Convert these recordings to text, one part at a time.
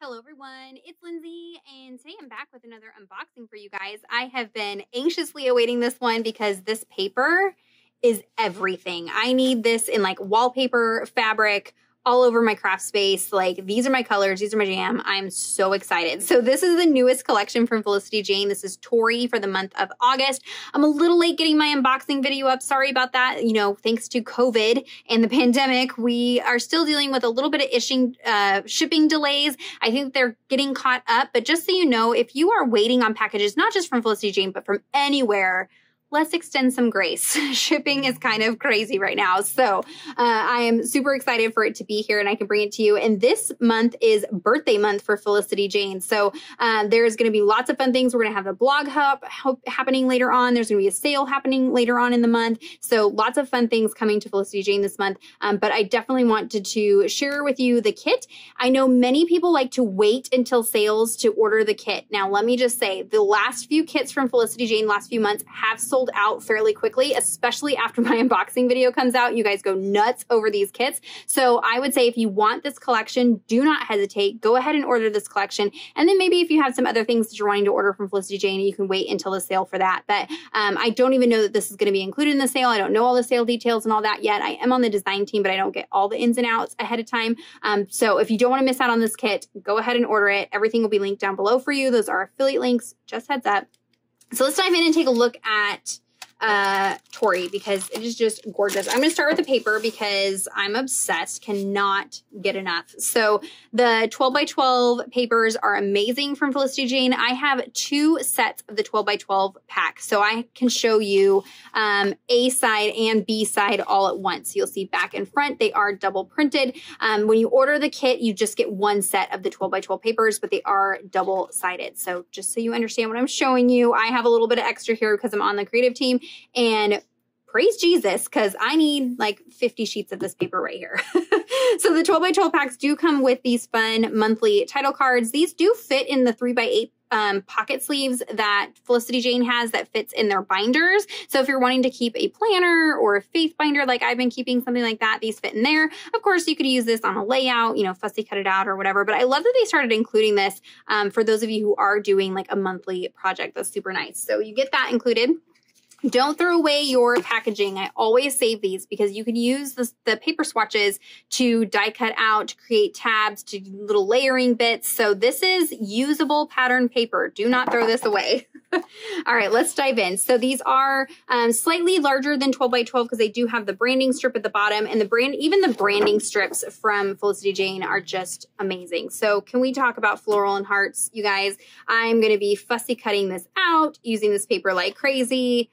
Hello everyone, it's Lindsay, and today I'm back with another unboxing for you guys. I have been anxiously awaiting this one because this paper is everything. I need this in like wallpaper, fabric, all over my craft space. Like these are my colors, these are my jam. I'm so excited. So this is the newest collection from Felicity Jane. This is Tori for the month of August. I'm a little late getting my unboxing video up. Sorry about that. You know, thanks to COVID and the pandemic, we are still dealing with a little bit of shipping delays. I think they're getting caught up, but just so you know, if you are waiting on packages, not just from Felicity Jane, but from anywhere, let's extend some grace. Shipping is kind of crazy right now. So I am super excited for it to be here and I can bring it to you. And this month is birthday month for Felicity Jane. So there's going to be lots of fun things. We're going to have the blog hub happening later on. There's going to be a sale happening later on in the month. So lots of fun things coming to Felicity Jane this month. But I definitely wanted to share with you the kit. I know many people like to wait until sales to order the kit. Now, let me just say the last few kits from Felicity Jane last few months have sold out fairly quickly, especially after my unboxing video comes out. You guys go nuts over these kits. So I would say if you want this collection, do not hesitate. Go ahead and order this collection. And then maybe if you have some other things that you're wanting to order from Felicity Jane, you can wait until the sale for that. But I don't even know that this is going to be included in the sale. I don't know all the sale details and all that yet. I am on the design team, but I don't get all the ins and outs ahead of time. So if you don't want to miss out on this kit, go ahead and order it. Everything will be linked down below for you. Those are affiliate links. Just heads up. So let's dive in and take a look at Tori because it is just gorgeous. I'm going to start with the paper because I'm obsessed, cannot get enough. So the 12 by 12 papers are amazing from Felicity Jane. I have two sets of the 12 by 12 pack. So I can show you A side and B side all at once. You'll see back and front, they are double printed. When you order the kit, you just get one set of the 12 by 12 papers, but they are double sided. So just so you understand what I'm showing you, I have a little bit of extra here because I'm on the creative team. And praise Jesus, because I need like 50 sheets of this paper right here. So the 12 by 12 packs do come with these fun monthly title cards. These do fit in the 3x8 pocket sleeves that Felicity Jane has that fits in their binders. So if you're wanting to keep a planner or a faith binder, like I've been keeping something like that, these fit in there. Of course, you could use this on a layout, you know, fussy cut it out or whatever. But I love that they started including this for those of you who are doing like a monthly project. That's super nice. So you get that included. Don't throw away your packaging. I always save these because you can use the paper swatches to die cut out, to create tabs, to little layering bits. So this is usable pattern paper. Do not throw this away. All right, let's dive in. So these are slightly larger than 12 by 12 because they do have the branding strip at the bottom, and even the branding strips from Felicity Jane are just amazing. So can we talk about floral and hearts, you guys? I'm going to be fussy cutting this out, using this paper like crazy.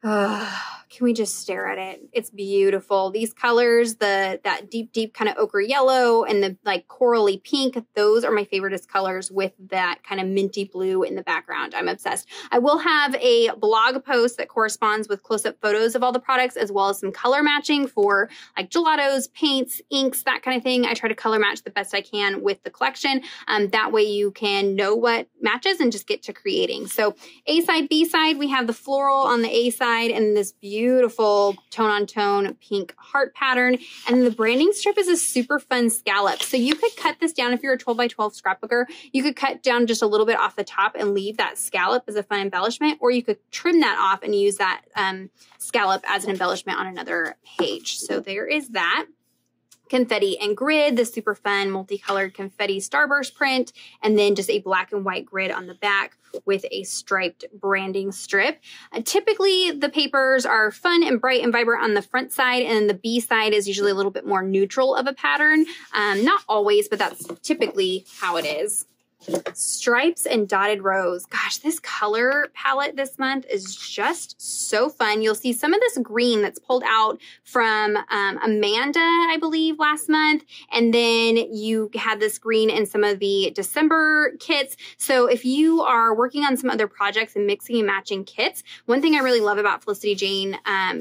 Can we just stare at it? It's beautiful. These colors, that deep kind of ochre yellow and the like corally pink, those are my favorite colors with that kind of minty blue in the background. I'm obsessed. I will have a blog post that corresponds with close-up photos of all the products as well as some color matching for like gelatos, paints, inks, that kind of thing. I try to color match the best I can with the collection. That way you can know what matches and just get to creating. So A side, B side, we have the floral on the A side and this beautiful tone-on-tone pink heart pattern. And the branding strip is a super fun scallop. So you could cut this down if you're a 12 by 12 scrapbooker. You could cut down just a little bit off the top and leave that scallop as a fun embellishment, or you could trim that off and use that scallop as an embellishment on another page. So there is that. Confetti and grid, the super fun multicolored confetti starburst print, and then just a black and white grid on the back with a striped branding strip. Typically, the papers are fun and bright and vibrant on the front side, and the B side is usually a little bit more neutral of a pattern. Not always, but that's typically how it is. Stripes and dotted rows. Gosh, this color palette this month is just so fun. You'll see some of this green that's pulled out from Amanda, I believe, last month. And then you had this green in some of the December kits. So if you are working on some other projects and mixing and matching kits, one thing I really love about Felicity Jane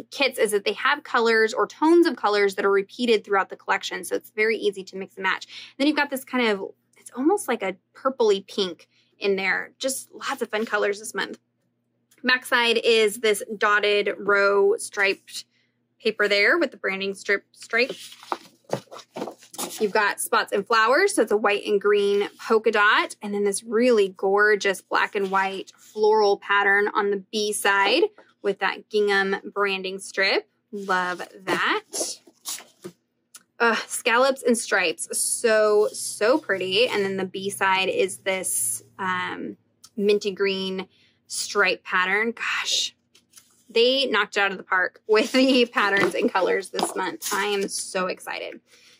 kits is that they have colors or tones of colors that are repeated throughout the collection. So it's very easy to mix and match. And then you've got this kind of, it's almost like a purpley pink in there. Just lots of fun colors this month. Backside is this dotted row striped paper there with the branding strip. You've got Spots and Flowers, so it's a white and green polka dot, and then this really gorgeous black and white floral pattern on the B side with that gingham branding strip. Love that. Scallops and Stripes, so pretty. And then the B side is this minty green stripe pattern. Gosh, they knocked it out of the park with the patterns and colors this month. I am so excited.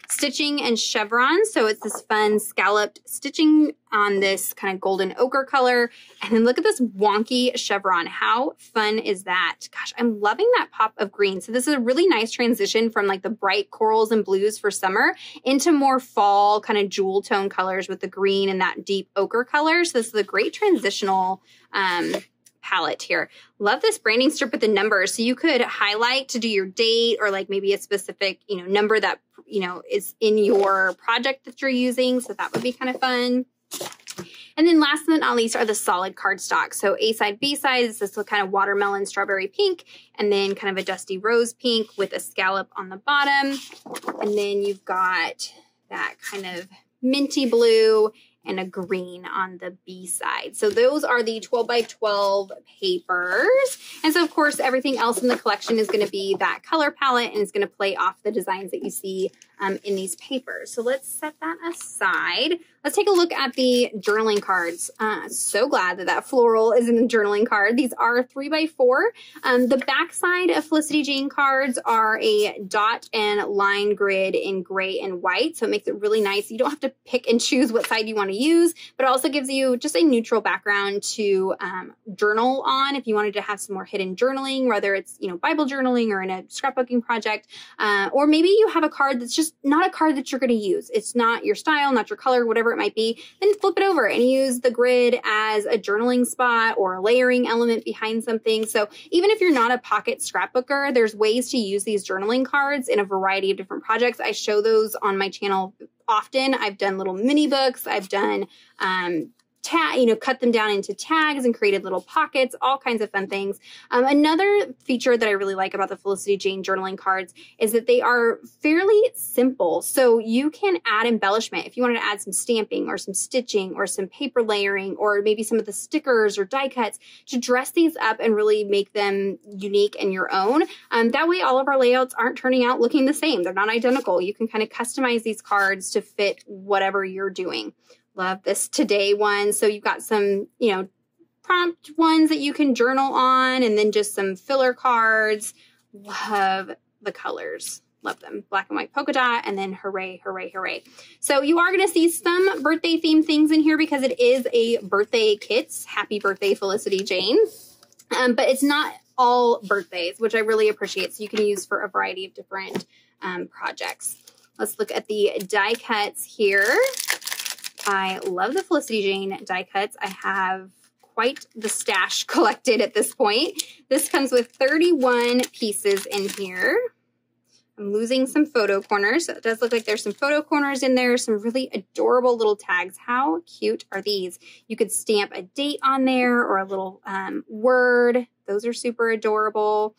Stitching and Chevron, so it's this fun scalloped stitching on this kind of golden ochre color. And then look at this wonky chevron. How fun is that? Gosh, I'm loving that pop of green. So this is a really nice transition from like the bright corals and blues for summer into more fall kind of jewel tone colors with the green and that deep ochre color. So this is a great transitional palette here. Love this branding strip with the numbers. So you could highlight to do your date or like maybe a specific, you know, number that, you know, is in your project that you're using. So that would be kind of fun. And then last but not least are the solid cardstock. So A side, B side is this kind of watermelon strawberry pink, and then kind of a dusty rose pink with a scallop on the bottom. And then you've got that kind of minty blue and a green on the B side. So those are the 12 by 12 papers. And so of course, everything else in the collection is gonna be that color palette and is gonna play off the designs that you see in these papers. So let's set that aside. Let's take a look at the journaling cards. So glad that floral is in the journaling card. These are 3x4. The back side of Felicity Jane cards are a dot and line grid in gray and white. So it makes it really nice. You don't have to pick and choose what side you want to use, but it also gives you just a neutral background to journal on if you wanted to have some more hidden journaling, whether it's, you know, Bible journaling or in a scrapbooking project, or maybe you have a card that's just not a card that you're going to use. It's not your style, not your color, whatever it might be. Then flip it over and use the grid as a journaling spot or a layering element behind something. So even if you're not a pocket scrapbooker, there's ways to use these journaling cards in a variety of different projects. I show those on my channel often. I've done little mini books. I've done, you know, cut them down into tags and created little pockets, all kinds of fun things. Another feature that I really like about the Felicity Jane journaling cards is that they are fairly simple. So you can add embellishment. If you wanted to add some stamping or some stitching or some paper layering, or maybe some of the stickers or die cuts to dress these up and really make them unique and your own. That way all of our layouts aren't turning out looking the same. They're not identical. You can kind of customize these cards to fit whatever you're doing. Love this today one. So you've got some, you know, prompt ones that you can journal on, and then just some filler cards. Love the colors. Love them. Black and white polka dot, and then hooray, hooray, hooray. So you are going to see some birthday themed things in here because it is a birthday kits. Happy birthday, Felicity Jane. But it's not all birthdays, which I really appreciate. So you can use for a variety of different projects. Let's look at the die cuts here. I love the Felicity Jane die cuts. I have quite the stash collected at this point. This comes with 31 pieces in here. I'm losing some photo corners. So it does look like there's some photo corners in there, some really adorable little tags. How cute are these? You could stamp a date on there or a little word. Those are super adorable.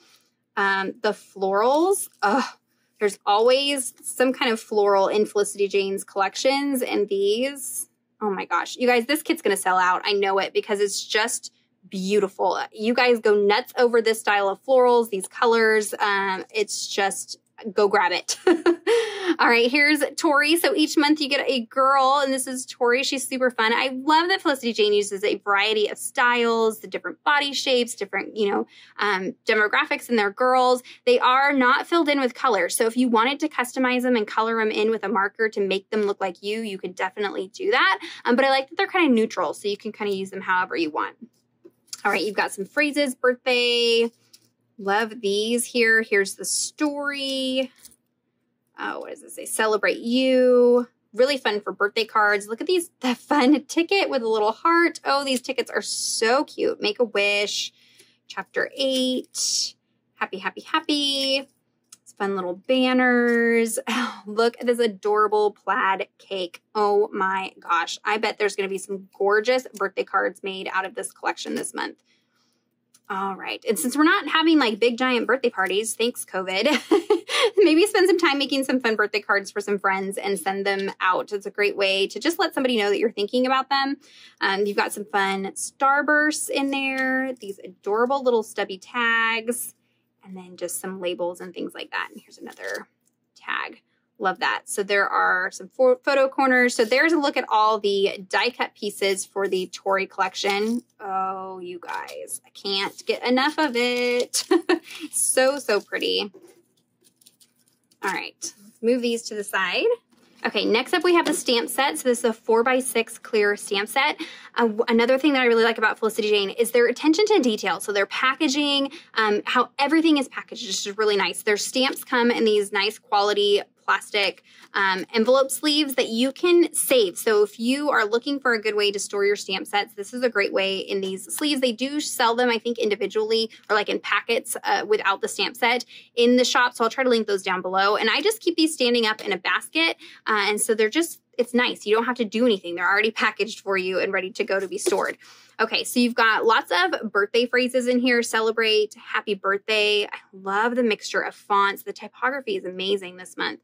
The florals, oh, there's always some kind of floral in Felicity Jane's collections, and these, oh my gosh, you guys, this kit's gonna sell out. I know it because it's just beautiful. You guys go nuts over this style of florals, these colors. It's just, go grab it. All right, here's Tori. So each month you get a girl, and this is Tori. She's super fun. I love that Felicity Jane uses a variety of styles, the different body shapes, different, you know, demographics in their girls. They are not filled in with color. So if you wanted to customize them and color them in with a marker to make them look like you, you could definitely do that. But I like that they're kind of neutral, so you can kind of use them however you want. All right, you've got some phrases, birthday. Love these here. Here's the story. Oh, what does it say? Celebrate you. Really fun for birthday cards. Look at these, the fun ticket with a little heart. Oh, these tickets are so cute. Make a wish. Chapter 8. Happy, happy, happy. It's fun little banners. Oh, look at this adorable plaid cake. Oh my gosh. I bet there's going to be some gorgeous birthday cards made out of this collection this month. All right. And since we're not having like big giant birthday parties, thanks COVID, Maybe spend some time making some fun birthday cards for some friends and send them out. It's a great way to just let somebody know that you're thinking about them. You've got some fun starbursts in there, these adorable little stubby tags, and then just some labels and things like that. And here's another tag. Love that. So there are some photo corners. So there's a look at all the die cut pieces for the Tori collection. Oh, you guys, I can't get enough of it. So pretty. All right, let's move these to the side. Okay, next up we have the stamp set. So this is a 4x6 clear stamp set. Another thing that I really like about Felicity Jane is their attention to detail. So their packaging, how everything is packaged is just really nice. Their stamps come in these nice quality plastic envelope sleeves that you can save. So if you are looking for a good way to store your stamp sets, this is a great way in these sleeves. They do sell them, I think, individually or like in packets without the stamp set in the shop. So I'll try to link those down below. And I just keep these standing up in a basket. And so they're just, it's nice. You don't have to do anything. They're already packaged for you and ready to go to be stored. Okay, so you've got lots of birthday phrases in here. Celebrate, happy birthday. I love the mixture of fonts. The typography is amazing this month.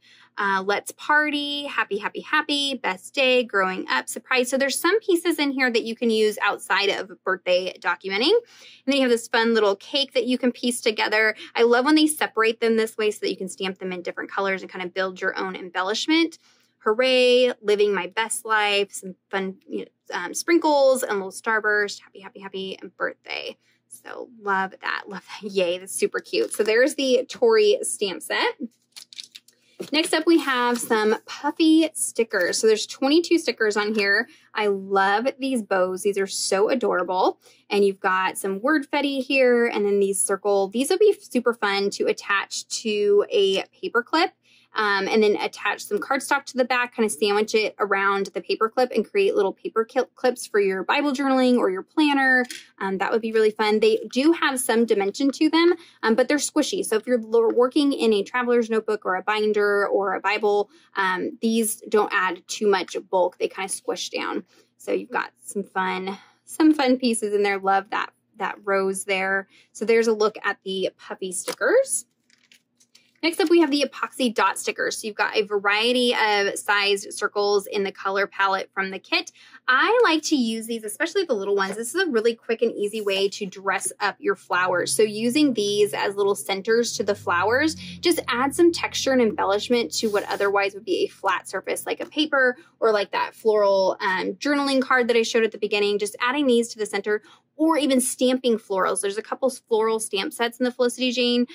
Let's party, happy, happy, happy, best day, growing up, surprise. So there's some pieces in here that you can use outside of birthday documenting. And then you have this fun little cake that you can piece together. I love when they separate them this way so that you can stamp them in different colors and kind of build your own embellishment. Hooray, living my best life, some fun sprinkles and little starburst, happy, happy, happy, and birthday. So love that, yay, that's super cute. So there's the Tori stamp set. Next up, we have some puffy stickers. So there's 22 stickers on here. I love these bows. These are so adorable. And you've got some Wordfetti here and then these circle. These will be super fun to attach to a paper clip. And then attach some cardstock to the back, kind of sandwich it around the paper clip and create little paper clips for your Bible journaling or your planner. That would be really fun. They do have some dimension to them, but they're squishy. So if you're working in a traveler's notebook or a binder or a Bible, these don't add too much bulk. They kind of squish down. So you've got some fun pieces in there. Love that rose there. So there's a look at the puppy stickers. Next up, we have the epoxy dot stickers. So you've got a variety of sized circles in the color palette from the kit. I like to use these, especially the little ones. This is a really quick and easy way to dress up your flowers. So using these as little centers to the flowers, just add some texture and embellishment to what otherwise would be a flat surface, like a paper or like that floral journaling card that I showed at the beginning. Just adding these to the center, or even stamping florals. There's a couple floral stamp sets in the Felicity Jane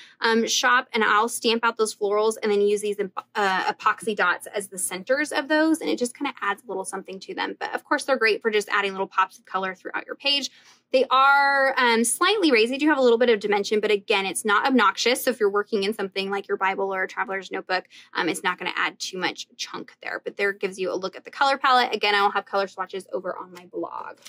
shop, and I'll stamp out those florals and then use these epoxy dots as the centers of those, and it just kind of adds a little something to them. But of course, they're great for just adding little pops of color throughout your page. They are slightly raised. They do have a little bit of dimension, but again, it's not obnoxious. So if you're working in something like your Bible or a traveler's notebook, it's not going to add too much chunk there, but there gives you a look at the color palette. Again, I'll have color swatches over on my blog.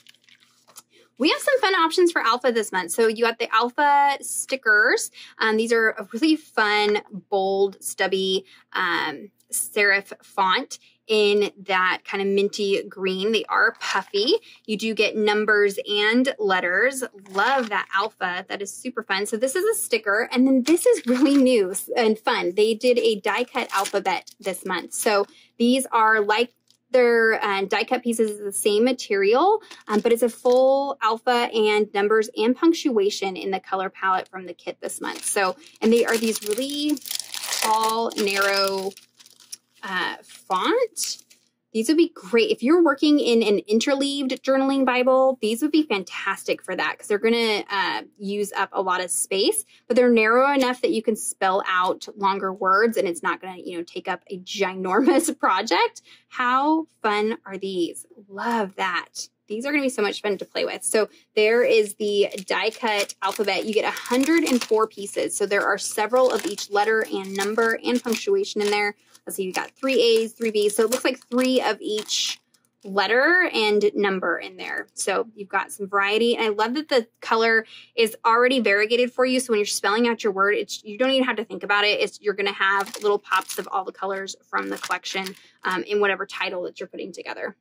We have some fun options for alpha this month. So you got the alpha stickers. These are a really fun, bold, stubby serif font in that kind of minty green. They are puffy. You do get numbers and letters. Love that alpha. That is super fun. So this is a sticker. And then this is really new and fun. They did a die cut alphabet this month. So these are like their die cut pieces, is the same material, but it's a full alpha and numbers and punctuation in the color palette from the kit this month. So, and they are these really tall, narrow font. These would be great. If you're working in an interleaved journaling Bible, these would be fantastic for that because they're going to use up a lot of space, but they're narrow enough that you can spell out longer words and it's not going to, take up a ginormous project. How fun are these? Love that. These are going to be so much fun to play with. So there is the die cut alphabet. You get 104 pieces. So there are several of each letter and number and punctuation in there. Let's see, you got 3 A's, 3 B's. So it looks like 3 of each letter and number in there. So you've got some variety. And I love that the color is already variegated for you. So when you're spelling out your word, you don't even have to think about it. You're going to have little pops of all the colors from the collection in whatever title that you're putting together.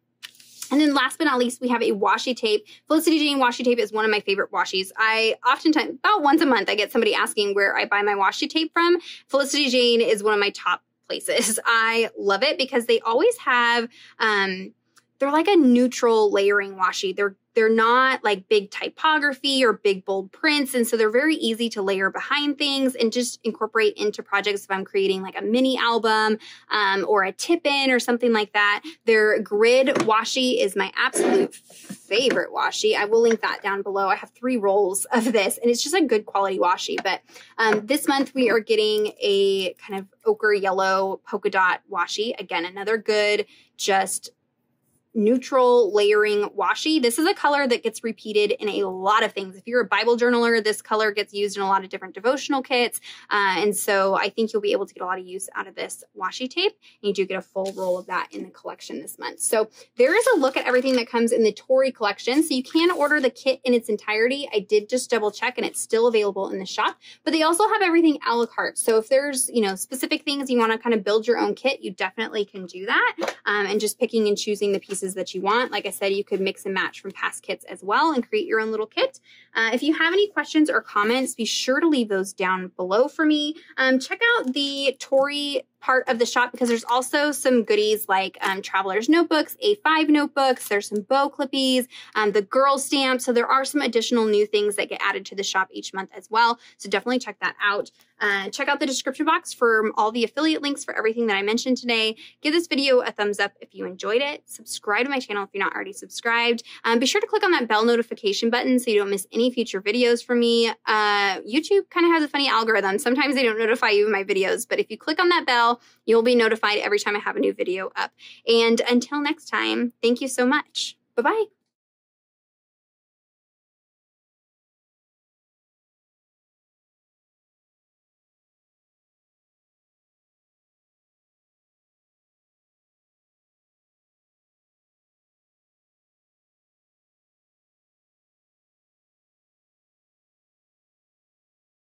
And then last but not least, we have a washi tape. Felicity Jane washi tape is one of my favorite washi's. I oftentimes, about once a month, I get somebody asking where I buy my washi tape from. Felicity Jane is one of my top places. I love it because they always have, they're like a neutral layering washi. They're not like big typography or big bold prints. And so they're very easy to layer behind things and just incorporate into projects. If I'm creating like a mini album or a tip-in or something like that, their grid washi is my absolute favorite washi. I will link that down below. I have 3 rolls of this and it's just a good quality washi. But this month we are getting a kind of ochre yellow polka dot washi. Again, another good, just neutral layering washi. This is a color that gets repeated in a lot of things. If you're a Bible journaler, this color gets used in a lot of different devotional kits. And so I think you'll be able to get a lot of use out of this washi tape. And you do get a full roll of that in the collection this month. So there is a look at everything that comes in the Tori collection. So you can order the kit in its entirety. I did just double check and it's still available in the shop, but they also have everything a la carte. So if there's, you know, specific things you want to kind of build your own kit, you definitely can do that. And just picking and choosing the pieces that you want. Like I said, you could mix and match from past kits as well and create your own little kit. If you have any questions or comments, be sure to leave those down below for me. Check out the Tori part of the shop because there's also some goodies like traveler's notebooks, A5 notebooks, there's some bow clippies, the girl stamp. So there are some additional new things that get added to the shop each month as well. So definitely check that out. Check out the description box for all the affiliate links for everything that I mentioned today. Give this video a thumbs up if you enjoyed it. Subscribe to my channel if you're not already subscribed. Be sure to click on that bell notification button so you don't miss any future videos from me. YouTube kind of has a funny algorithm. Sometimes they don't notify you of my videos, but if you click on that bell, you'll be notified every time I have a new video up. And until next time, thank you so much. Bye-bye.